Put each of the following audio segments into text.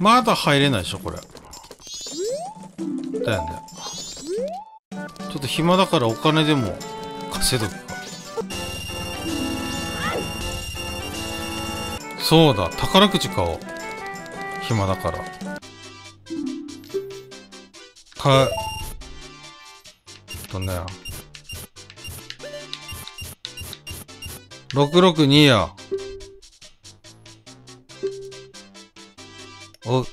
まだ入れないでしょこれ。だよね。ちょっと暇だからお金でも稼いどくか。そうだ、宝くじ買おう。暇だから。買う。ね。662や。おう。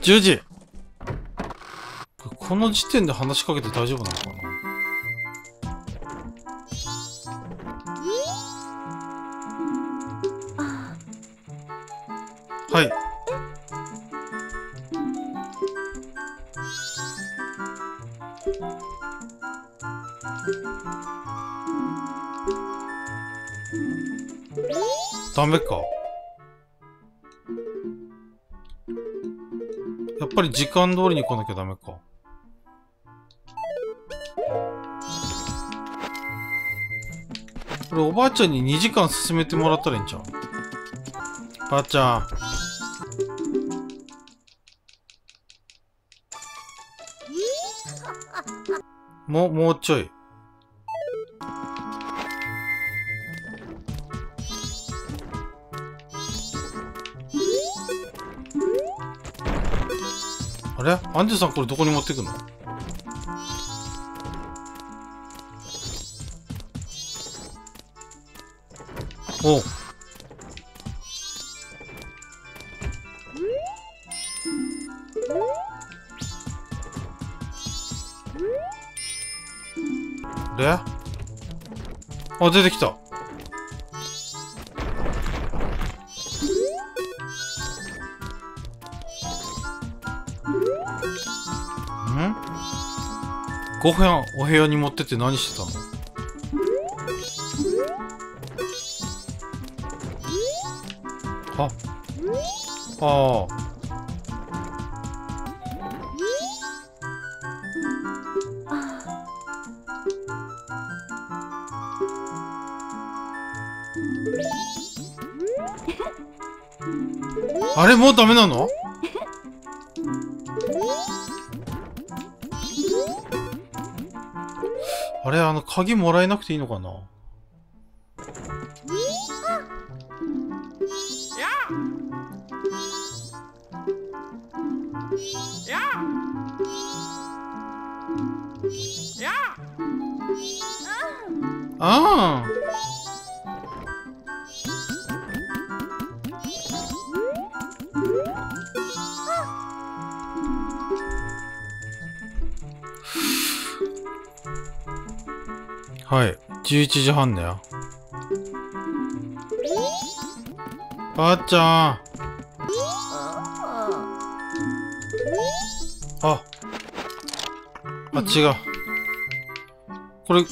10時。この時点で話しかけて大丈夫なのかな。はい。ダメか。やっぱり時間通りに来なきゃダメか。これおばあちゃんに2時間進めてもらったらいいんちゃう？ばあちゃん。もうちょい。あれ？アンジュさんこれどこに持ってくの？おう。で？あ、出てきた。ん？ご飯お部屋に持ってって何してたの？あ、ああ。あれもうダメなの？あれ鍵もらえなくていいのかな？ああ。はい、11時半だよ。ばあちゃん。あ、違う。これ、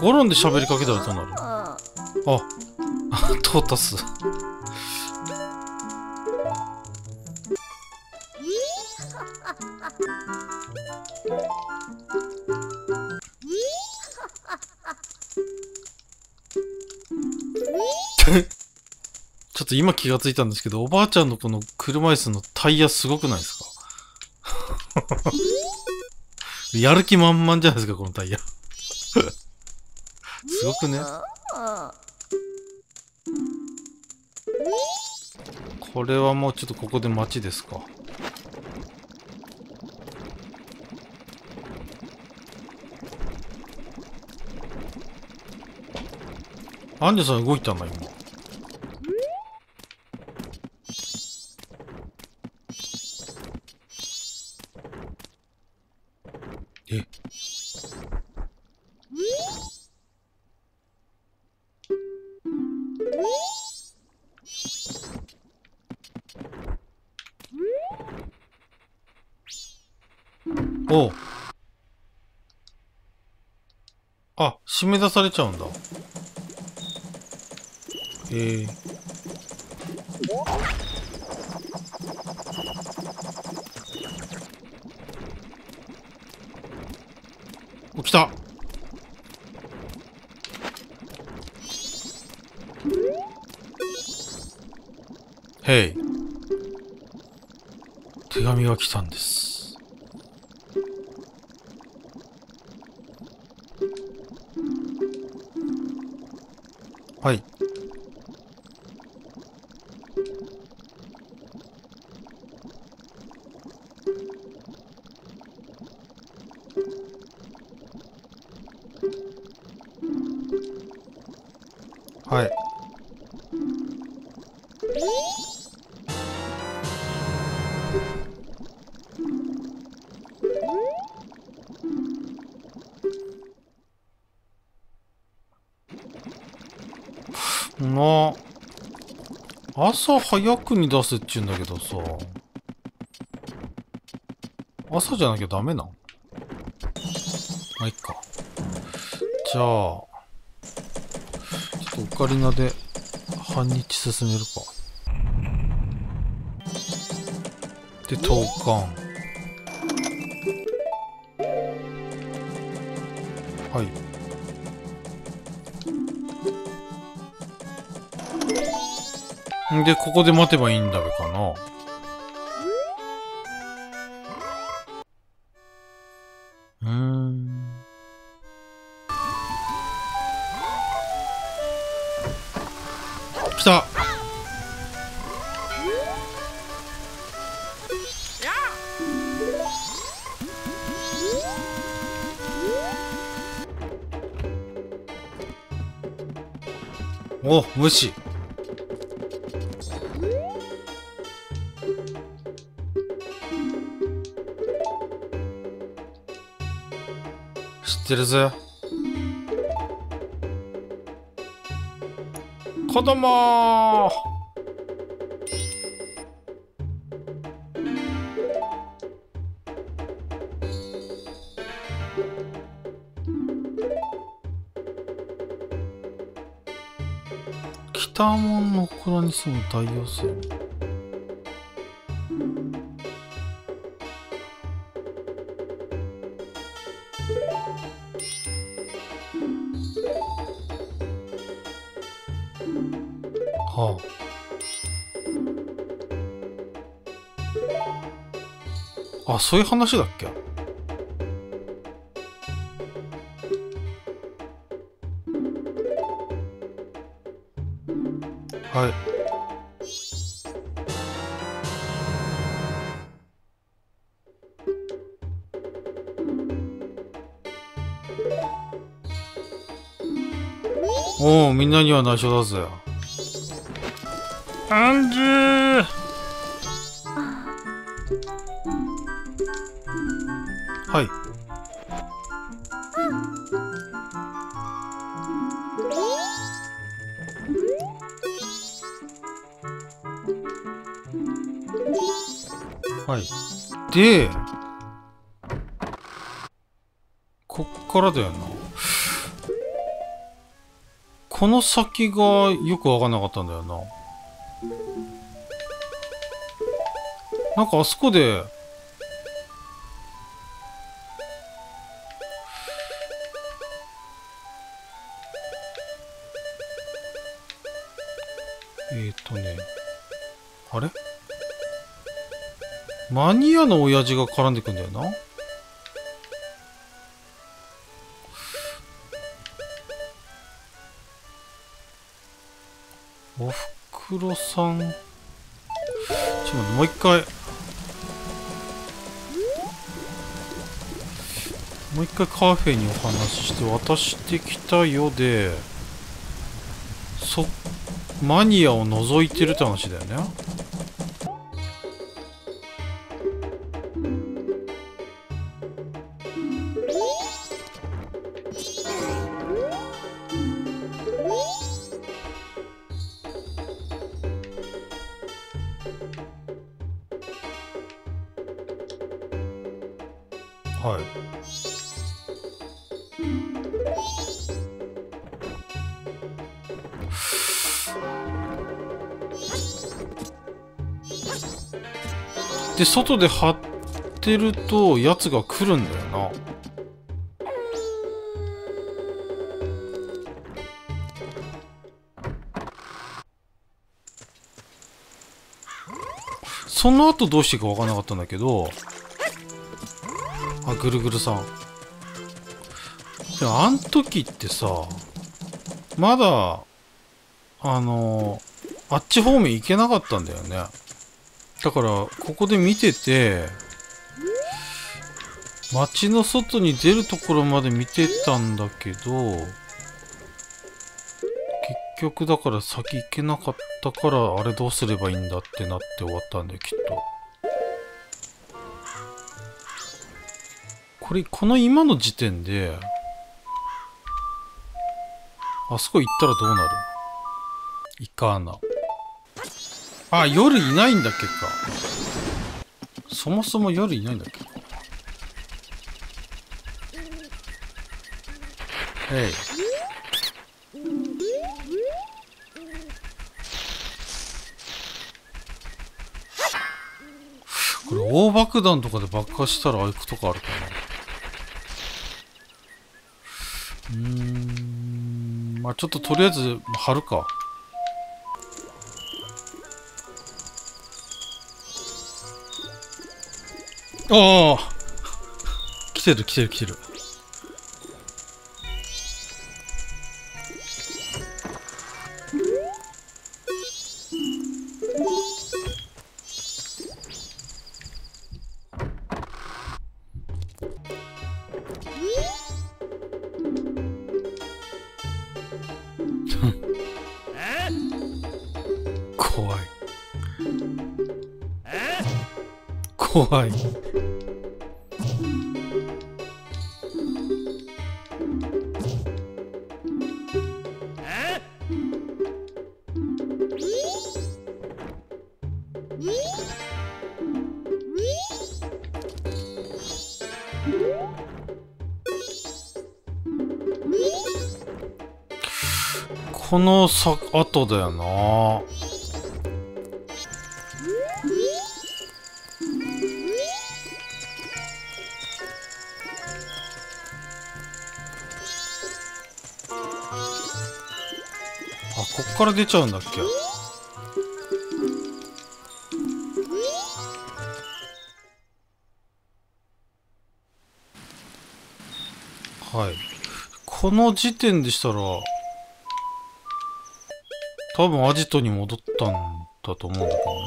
ゴロンで喋りかけたらどうなる？あ、トータス。ちょっと今気がついたんですけど、おばあちゃんのこの車椅子のタイヤすごくないですか？やる気満々じゃないですか、このタイヤ。すごくね。これはもうちょっとここで待ちですか。アンジュさん動いたんだ今。え？おう。あ、締め出されちゃうんだ。起きた。Hey 手紙が来たんです。はい、はい、なあ、朝早くに出せっちゅうんだけどさ、朝じゃなきゃダメなの？まあいっか。じゃあオカリナで半日進めるか。で投函、はい、でここで待てばいいんだべかな。来た。お、無視。知ってるぜ。子供北門の蔵に住む大妖精、はあ、あ、そういう話だっけ。はい、おお、みんなには内緒だぜ。アンジュー、はい、はい、でこっからだよな。この先がよく分かんなかったんだよな。なんかあそこであれマニアの親父が絡んでくんだよな。おふくろさん、ちょっと待って、もう一回カフェにお話しして渡してきたよ。でマニアを覗いてるって話だよね。はい、で外で張ってるとやつが来るんだよな。その後どうしていいか分からなかったんだけど、あ、ぐるぐるさん。でもあん時ってさ、まだ、あっち方面行けなかったんだよね。だから、ここで見てて、街の外に出るところまで見てたんだけど、結局だから先行けなかったから、あれどうすればいいんだってなって終わったんだよ、きっと。この今の時点で、あそこ行ったらどうなる？行かな。あ、夜いないんだっけか。そもそも夜いないんだっけか。えい。これ大爆弾とかで爆破したらああいうことかあるかな。まあちょっととりあえず貼るか。ああ来てる来てる来てる。怖い怖い。この後だよな。こっから出ちゃうんだっけ。はい、この時点でしたら多分アジトに戻ったんだと思うんだけど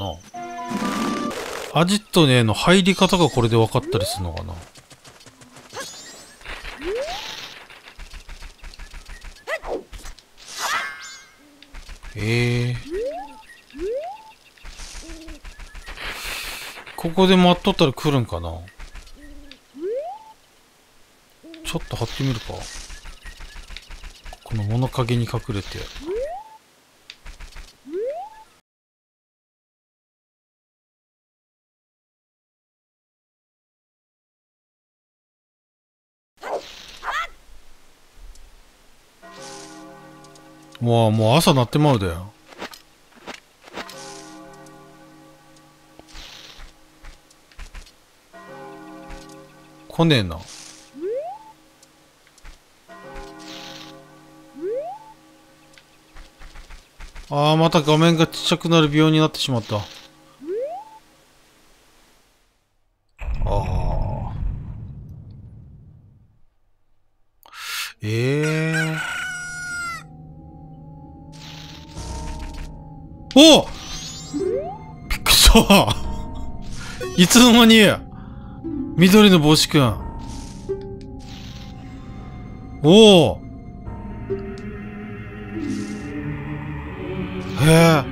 な。アジトへの入り方がこれで分かったりするのかな。ここで待っとったら来るんかな。ちょっと張ってみるか。この物陰に隠れて。もう朝なってまうだよ。来ねえな。ああ、また画面がちっちゃくなる病になってしまった。ああ。お！びっくりしたいつの間に緑の帽子くん。おおへえ。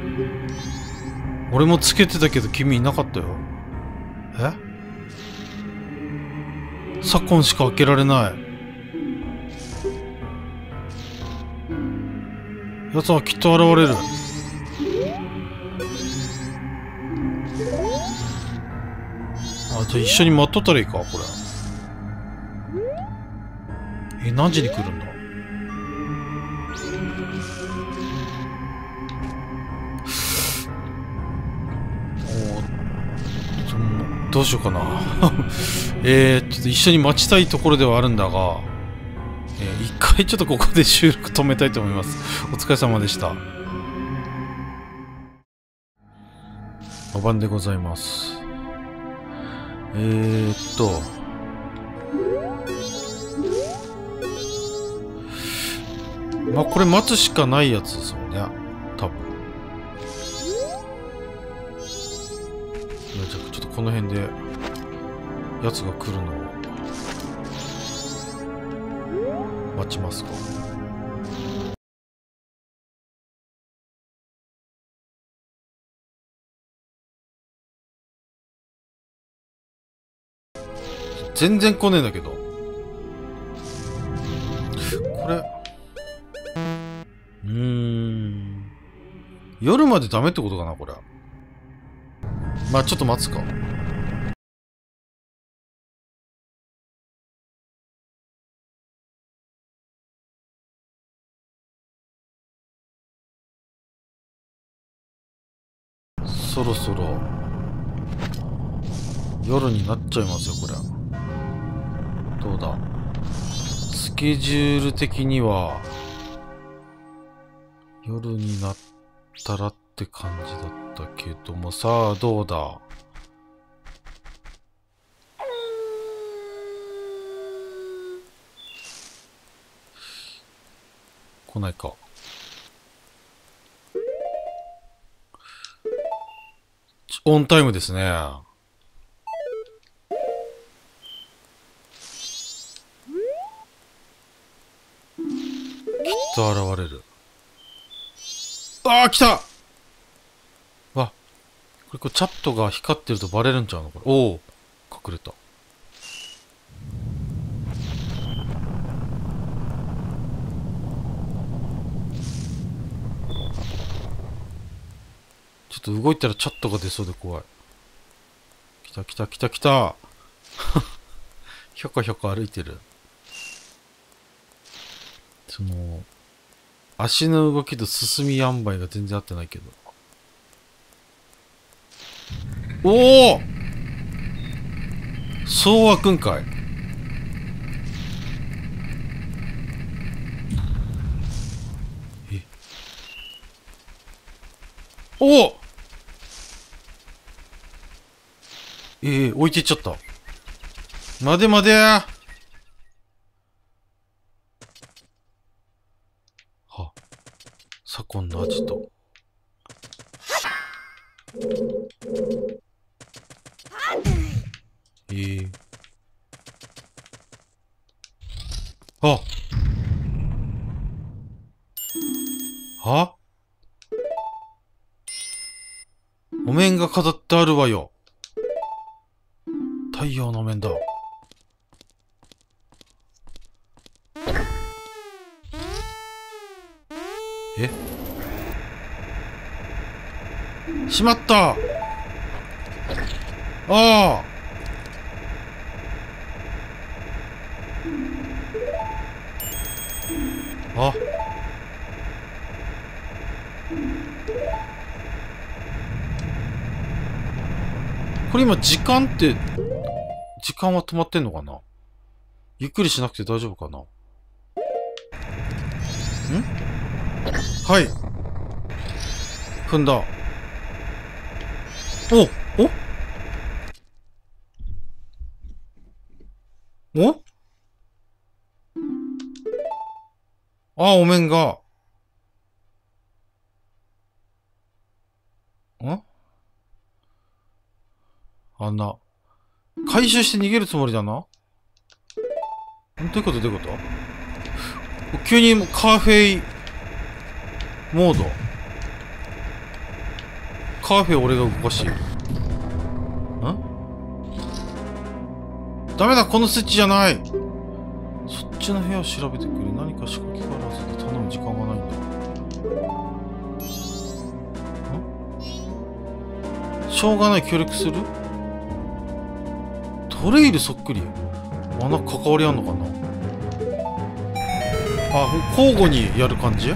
俺もつけてたけど君いなかったよ。え？昨今しか開けられない。奴はきっと現れる。じゃあ一緒に待っとったらいいか、これ。何時に来るんだ。どうしようかな。ちょっと一緒に待ちたいところではあるんだが、一回ちょっとここで収録止めたいと思います。お疲れ様でした。お晩でございます。まあ、これ待つしかないやつですもんね。多分。じゃあちょっとこの辺で、やつが来るのを、待ちますか。全然来ねえんだけど。これ。夜までダメってことかな、これ。まあちょっと待つか。そろそろ夜になっちゃいますよ、これ。どうだスケジュール的には夜になったらって感じだったけども、さあどうだ、来ないか。オンタイムですね。現れる。ああ、来た。わ、これチャットが光ってるとバレるんちゃうのこれ。おお、隠れた。ちょっと動いたらチャットが出そうで怖い。来た来た来た来た。ひょこひょこ歩いてる。その。足の動きと進み塩梅が全然合ってないけど。おお！そうはくんかい。え？おお！置いていっちゃった。待て待てー！左近のアジト。あはお面が飾ってあるわよ。太陽の面だ。え？しまった。ああ、あ、これ今時間は止まってんのかな。ゆっくりしなくて大丈夫かな。ん？はい。踏んだ。おあ、お面が。ん？あんな。回収して逃げるつもりだな。どういうこと急にカーフェイ。モードカーフェ俺が動かしている。ダメだ、このスイッチじゃない。そっちの部屋を調べてくれ。何か仕掛けがあるはずで、頼む時間がないんだ。しょうがない、協力する。トレイルそっくり。あ、なんか関わりあんのかな。あ、交互にやる感じ。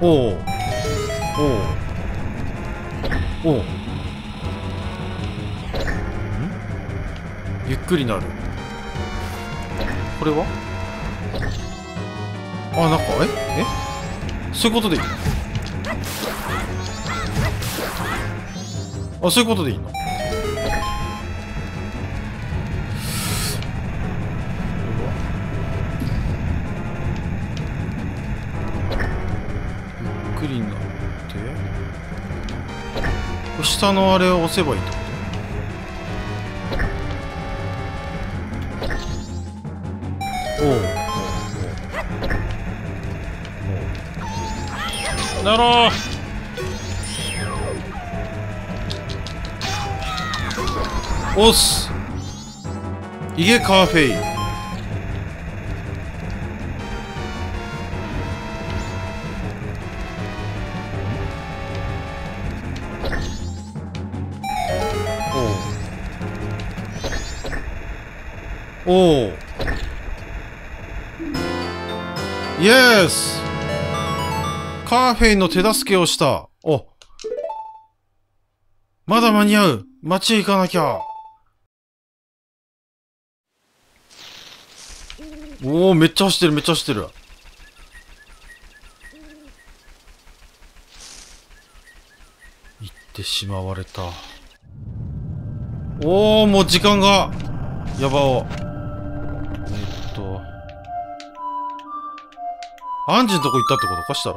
おうおうおう、ゆっくりなる。これはあ、なんかそういうことでいい。あ、そういうことでいいの？ゆっくりになって下のあれを押せばいいってこと？おうなろう。押す。イゲカフェイン。おうおうイエス。カフェインの手助けをした。お、まだ間に合う。街へ行かなきゃ。おお、めっちゃ走ってる、めっちゃ走ってる。行ってしまわれた。おお、もう時間が。やばお。アンジのとこ行ったってことかしたら。